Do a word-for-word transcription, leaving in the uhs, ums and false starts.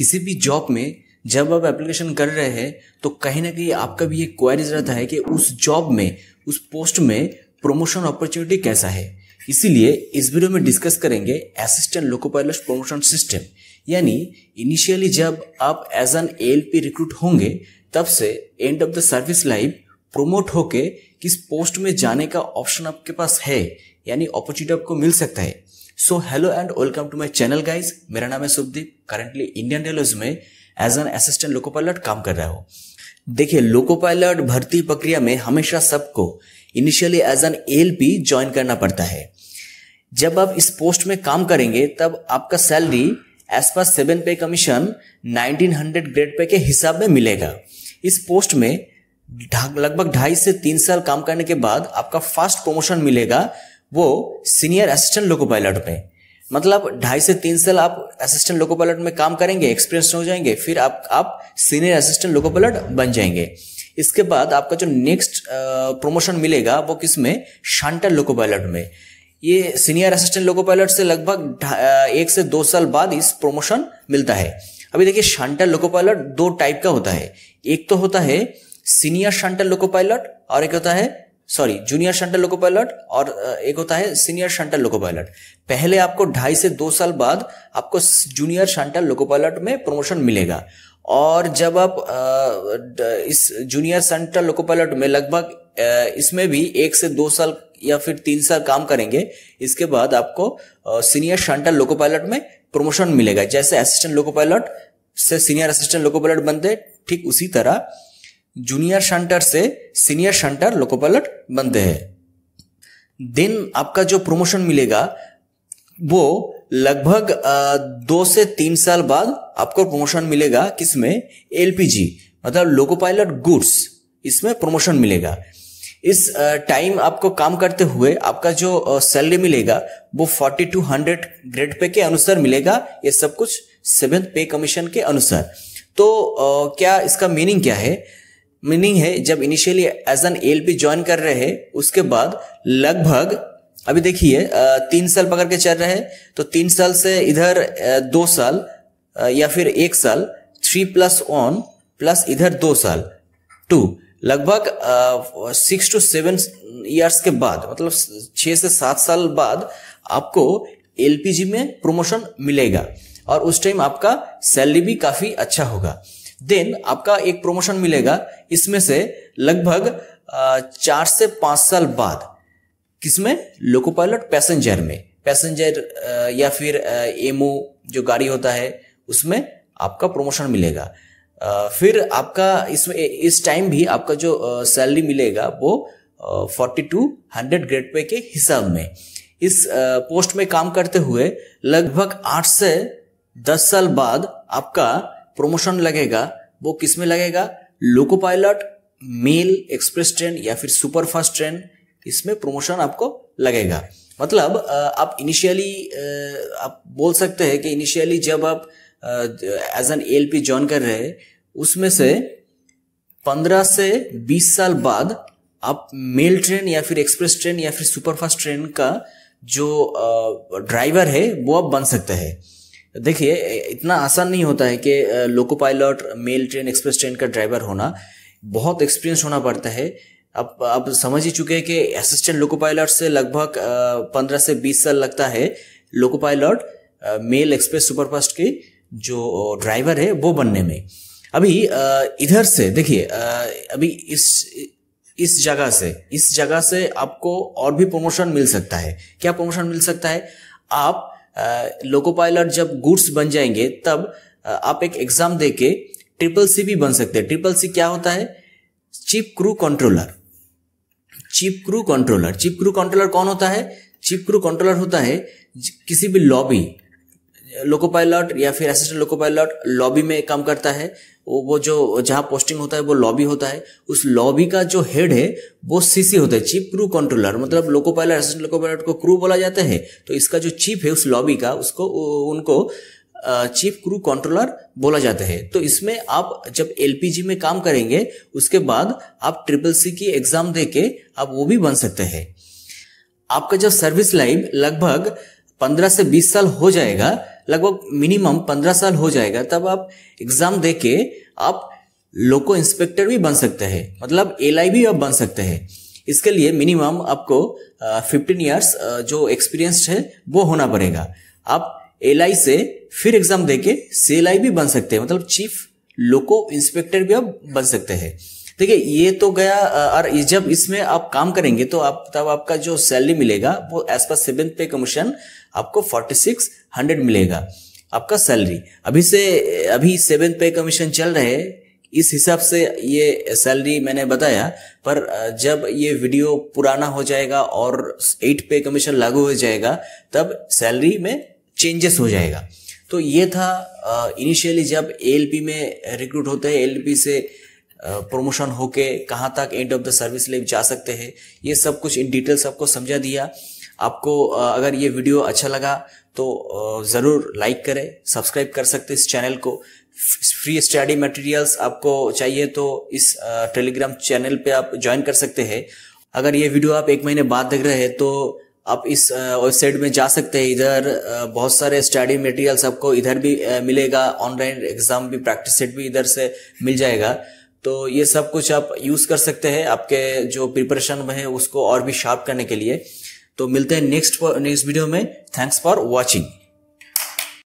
किसी भी जॉब में जब आप एप्लीकेशन कर रहे हैं तो कहीं ना कहीं आपका भी ये क्वेरीज रहता है कि उस जॉब में, उस पोस्ट में प्रोमोशन अपॉर्चुनिटी कैसा है। इसीलिए इस वीडियो में डिस्कस करेंगे assistant loco pilot promotion system, यानी इनिशियली जब आप एज एन एएलपी रिक्रूट होंगे तब से end of the service life promote होके किस पोस्ट में जाने का ऑप्शन आपके पास है, यानी अपॉर्चुनिटी आपको मिल सकता है। So hello and welcome to my channel guys, मेरा नाम है सुदीप। करंटली इंडियन रेलवेज में as an assistant loco pilot काम कर रहा हूँ। देखिए, लोको पायलट भर्ती प्रक्रिया में हमेशा सबको initially as an ALP join करना पड़ता है। जब आप इस पोस्ट में काम करेंगे तब आपका salary as per seven pay commission nineteen hundred grade pay के हिसाब में मिलेगा। इस पोस्ट में लगभग ढाई से तीन साल काम करने के बाद आपका फर्स्ट प्रमोशन मिलेगा, वो सीनियर असिस्टेंट लोको पायलट में। मतलब ढाई से तीन साल आप असिस्टेंट लोको पायलट में काम करेंगे, एक्सपीरियंस हो जाएंगे, फिर आप आप सीनियर असिस्टेंट लोको पायलट बन जाएंगे। इसके बाद आपका जो नेक्स्ट प्रमोशन मिलेगा वो किसमें, शांटर लोको पायलट में। ये सीनियर असिस्टेंट लोको पायलट से लगभग एक से दो साल बाद इस प्रमोशन मिलता है। अभी देखिए, शांटर लोको पायलट दो टाइप का होता है। एक तो होता है सीनियर शांटर लोको पायलट और एक होता है sorry junior shunter loco pilot और एक होता है सीनियर शांटर लोको पायलट। पहले आपको ढाई से दो साल बाद आपको जूनियर शांटर लोको पायलट में प्रमोशन मिलेगा और जब आप इस जूनियर शांटर लोको पायलट में लगभग इसमें भी एक से दो साल या फिर तीन साल काम करेंगे, इसके बाद आपको सीनियर शांटर लोको पायलट में प्रमोशन मिलेगा। जैसे असिस्टेंट लोको पायलट से सीनियर असिस्टेंट लोको पायलट बनते, ठीक उसी तरह जूनियर शांटर से सीनियर शांटर लोको पायलट बनते हैं। देन आपका जो प्रमोशन मिलेगा वो लगभग दो से तीन साल बाद आपको प्रमोशन मिलेगा किसमें, एलपीजी मतलब लोको पायलट गुड्स, इसमें प्रमोशन मिलेगा। इस टाइम आपको काम करते हुए आपका जो सैलरी मिलेगा वो forty two hundred grade pay के अनुसार मिलेगा, ये सब कुछ सेवेंथ पे कमीशन के अनुसार। तो आ, क्या इसका मीनिंग क्या है? मीनिंग है जब initially as an ALP join कर रहे हैं उसके बाद लगभग अभी देखिए तीन साल पकड़ के चल रहे हैं तो तीन साल से इधर दो साल या फिर एक साल, थ्री प्लस वन प्लस इधर दो साल, टू, लगभग सिक्स टू सेवन इयर्स के बाद मतलब छः से सात साल बाद आपको एलपीजी में प्रमोशन मिलेगा और उस टाइम आपका सैलरी भी काफी अच्छा होगा। देन आपका एक प्रमोशन मिलेगा, इसमें से लगभग चार से पांच साल बाद किसमें, लोको पायलट पैसेंजर में, पैसेंजर या फिर एमओ जो गाड़ी होता है उसमें आपका प्रमोशन मिलेगा। फिर आपका इसमें इस टाइम भी आपका जो सैलरी मिलेगा वो forty two hundred grade pay के हिसाब में। इस पोस्ट में काम करते हुए लगभग आठ से दस साल बाद आपका प्रमोशन लगेगा, वो किसमें लगेगा, loco pilot mail express train या फिर सुपर फास्ट ट्रेन, इसमें प्रमोशन आपको लगेगा। मतलब आप इनिशियली आप बोल सकते हैं कि इनिशियली जब आप एज एन एएलपी ज्वाइन कर रहे हैं उसमें से पंद्रह से बीस साल बाद आप मेल ट्रेन या फिर एक्सप्रेस ट्रेन या फिर सुपर फास्ट ट्रेन का जो ड्राइवर है वो आप बन सकते हैं। देखिए, इतना आसान नहीं होता है कि loco pilot mail train express train का ड्राइवर होना, बहुत एक्सपीरियंस होना पड़ता है। अब आप समझ ही चुके हैं कि असिस्टेंट लोको पायलट से लगभग पंद्रह से बीस साल लगता है loco pilot mail express superfast के जो ड्राइवर है वो बनने में। अभी आ, इधर से देखिए, अभी इस इस जगह से इस जगह से आपको और भी प्रमोशन मिल सकता है। क्या प्रमोशन मिल सकता है? आप लोको पायलट जब गुड्स बन जाएंगे तब आप एक एग्जाम देके ट्रिपल सी भी बन सकते हैं। ट्रिपल सी क्या होता है? Chief crew controller. Chief crew controller chief crew controller कौन होता है? चीफ क्रू कंट्रोलर होता है किसी भी लॉबी, लोको पायलट या फिर असिस्टेंट लोको पायलट लॉबी में काम करता है, वो जो जहाँ पोस्टिंग होता है वो लॉबी होता है, उस लॉबी का जो हेड है वो सीसी होता है, चीफ क्रू कंट्रोलर। मतलब loco pilot assistant loco pilot को क्रू बोला जाता है, तो इसका जो चीफ है उस लॉबी का, उसको उनको चीफ क्रू कंट्रोलर बोला जाता है। तो इसमें आप जब एलपीजी में काम करेंगे उसके बाद आप ट्रिपल सी की एग्जाम दे के आप वो भी बन सकते हैं। आपका जब सर्विस लाइफ लगभग पंद्रह से बीस साल हो जाएगा लगभग मिनिमम पंद्रह साल हो जाएगा, तब आप एग्जाम देके आप लोको इंस्पेक्टर भी बन सकते हैं, मतलब एल आई भी आप बन सकते हैं। इसके लिए मिनिमम आपको फिफ्टीन इयर्स जो एक्सपीरियंस है वो होना पड़ेगा। आप एल आई से फिर एग्जाम देके सी एल आई भी बन सकते हैं, मतलब चीफ लोको इंस्पेक्टर भी आप बन सकते हैं। देखिए ये तो गया, और जब इसमें आप काम करेंगे तो आप तब आपका जो सैलरी मिलेगा वो एज पर सेवेंथ पे कमीशन आपको फोर्टी सिक्स हंड्रेड मिलेगा आपका सैलरी। अभी से अभी सेवेंथ पे कमीशन चल रहे है, इस हिसाब से ये सैलरी मैंने बताया, पर जब ये वीडियो पुराना हो जाएगा और एट पे कमीशन लागू हो जाएगा तब सैलरी में चेंजेस हो जाएगा। तो ये था इनिशियली जब ए एल पी में रिक्रूट होते हैं, ए एल पी से प्रमोशन होके कहाँ तक end of the service life जा सकते हैं, ये सब कुछ इन डिटेल्स आपको समझा दिया। आपको अगर ये वीडियो अच्छा लगा तो ज़रूर लाइक करें, सब्सक्राइब कर सकते इस चैनल को। फ्री स्टडी मटेरियल्स आपको चाहिए तो इस टेलीग्राम चैनल पे आप ज्वाइन कर सकते हैं। अगर ये वीडियो आप एक महीने बाद देख रहे हैं तो आप इस वेबसाइट में जा सकते हैं, इधर बहुत सारे स्टडी मटेरियल्स आपको इधर भी मिलेगा, ऑनलाइन एग्जाम भी प्रैक्टिस सेट भी इधर से मिल जाएगा। तो ये सब कुछ आप यूज कर सकते हैं आपके जो प्रिपरेशन में है उसको और भी शार्प करने के लिए। तो मिलते हैं नेक्स्ट नेक्स्ट वीडियो में। Thanks for watching.